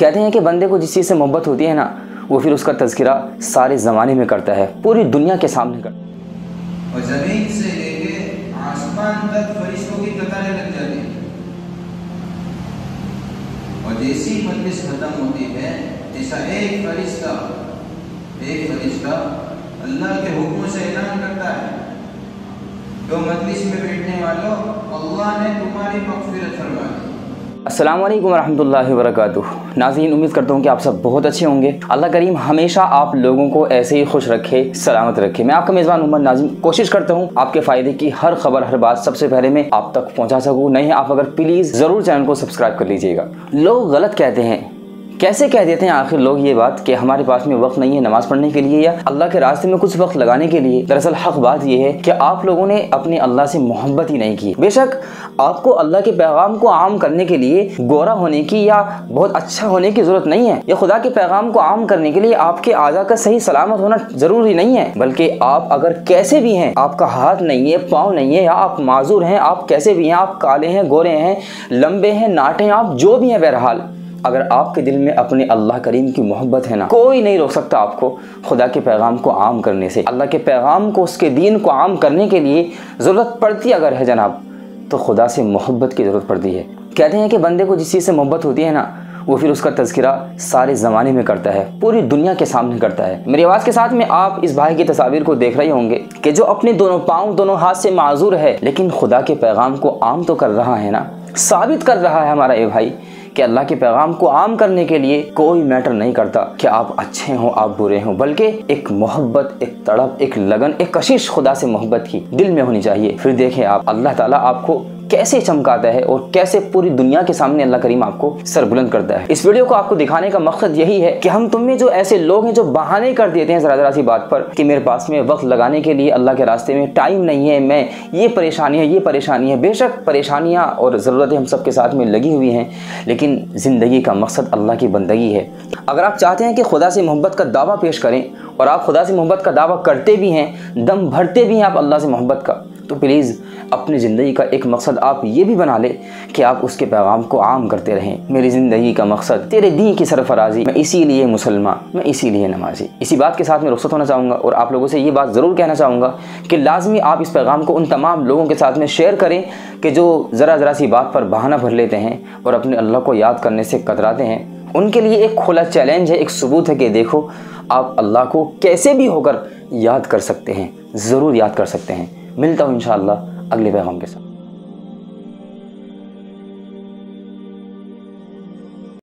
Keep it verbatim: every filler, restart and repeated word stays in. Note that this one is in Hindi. कहते हैं कि बंदे को जिस चीज़ से मोहब्बत होती है ना, वो फिर उसका तज़किरा सारे ज़माने में करता है, पूरी दुनिया के सामने करता है। और ज़मीन से लेके आसमान तक फरिश्तों की कतारें लग जाती हैं। और जैसी मजलिस खत्म होती है, जैसा एक फरिश्ता एक फरिश्ता अल्लाह के हुक्म से ऐलान करता है, तो मजलिस में बैठने वालों, अल्लाह ने तुम्हारी मग़फ़िरत फरमा दी। अस्सलाम वालेकुम रहमतुल्लाहि व बरकातुहू। नाज़रीन, उम्मीद करता हूँ कि आप सब बहुत अच्छे होंगे। अल्लाह करीम हमेशा आप लोगों को ऐसे ही खुश रखे, सलामत रखे। मैं आपका मेज़बान उमर नाज़िम कोशिश करता हूँ आपके फ़ायदे की हर खबर, हर बात सबसे पहले मैं आप तक पहुँचा सकूँ। नहीं आप अगर प्लीज़ ज़रूर चैनल को सब्सक्राइब कर लीजिएगा। लोग गलत कहते हैं, कैसे कह देते हैं आखिर लोग ये बात कि हमारे पास में वक्त नहीं है नमाज़ पढ़ने के लिए या अल्लाह के रास्ते में कुछ वक्त लगाने के लिए। दरअसल हक़ बात यह है कि आप लोगों ने अपने अल्लाह से मोहब्बत ही नहीं की। बेशक आपको अल्लाह के पैगाम को आम करने के लिए गोरा होने की या बहुत अच्छा होने की ज़रूरत नहीं है, या खुदा के पैगाम को आम करने के लिए आपके आज़ा का सही सलामत होना ज़रूरी नहीं है, बल्कि आप अगर कैसे भी हैं, आपका हाथ नहीं है, पाँव नहीं है, या आप माजूर हैं, आप कैसे भी हैं, आप काले हैं, गोरे हैं, लंबे हैं, नाटे हैं, आप जो भी हैं, बहरहाल अगर आपके दिल में अपने अल्लाह करीम की मोहब्बत है ना, कोई नहीं रोक सकता आपको खुदा के पैगाम को आम करने से। अल्लाह के पैगाम को, उसके दीन को आम करने के लिए ज़रूरत पड़ती अगर है जनाब, तो खुदा से मोहब्बत की ज़रूरत पड़ती है। कहते हैं कि बंदे को जिस चीज़ से मोहब्बत होती है ना, वो फिर उसका तज़किरा सारे ज़माने में करता है, पूरी दुनिया के सामने करता है। मेरी आवाज़ के साथ में आप इस भाई की तस्वीर को देख रहे होंगे कि जो अपने दोनों पाँव, दोनों हाथ से माजूर है, लेकिन खुदा के पैगाम को आम तो कर रहा है ना। साबित कर रहा है हमारा ये भाई कि अल्लाह के पैगाम को आम करने के लिए कोई मैटर नहीं करता कि आप अच्छे हों, आप बुरे हों, बल्कि एक मोहब्बत, एक तड़प, एक लगन, एक कशिश खुदा से मोहब्बत की दिल में होनी चाहिए। फिर देखें आप अल्लाह ताला आपको कैसे चमकाता है और कैसे पूरी दुनिया के सामने अल्लाह करीम आपको सरबुलंद करता है। इस वीडियो को आपको दिखाने का मकसद यही है कि हम तुम में जो ऐसे लोग हैं जो बहाने कर देते हैं ज़रा ज़रा सी बात पर कि मेरे पास में वक्त लगाने के लिए अल्लाह के रास्ते में टाइम नहीं है, मैं ये परेशानी है, ये परेशानी है। बेशक परेशानियाँ और ज़रूरतें हम सब के साथ में लगी हुई हैं, लेकिन ज़िंदगी का मकसद अल्लाह की बंदगी है। अगर आप चाहते हैं कि खुदा से मोहब्बत का दावा पेश करें और आप खुदा से मोहब्बत का दावा करते भी हैं, दम भरते भी हैं आप अल्लाह से मोहब्बत का, तो प्लीज़ अपनी ज़िंदगी का एक मकसद आप ये भी बना ले कि आप उसके पैगाम को आम करते रहें। मेरी ज़िंदगी का मकसद तेरे दीन की सरफराजी, मैं इसीलिए मुसलमान, मैं इसीलिए नमाजी। इसी बात के साथ मैं रुखसत होना चाहूँगा और आप लोगों से ये बात ज़रूर कहना चाहूँगा कि लाजमी आप इस पैगाम को उन तमाम लोगों के साथ में शेयर करें कि जो ज़रा ज़रा सी बात पर बहाना भर लेते हैं और अपने अल्लाह को याद करने से कतराते हैं। उनके लिए एक खुला चैलेंज है, एक सबूत है कि देखो आप अल्लाह को कैसे भी होकर याद कर सकते हैं, ज़रूर याद कर सकते हैं। मिलता हूँ इंशाअल्लाह अगले पैगाम के साथ।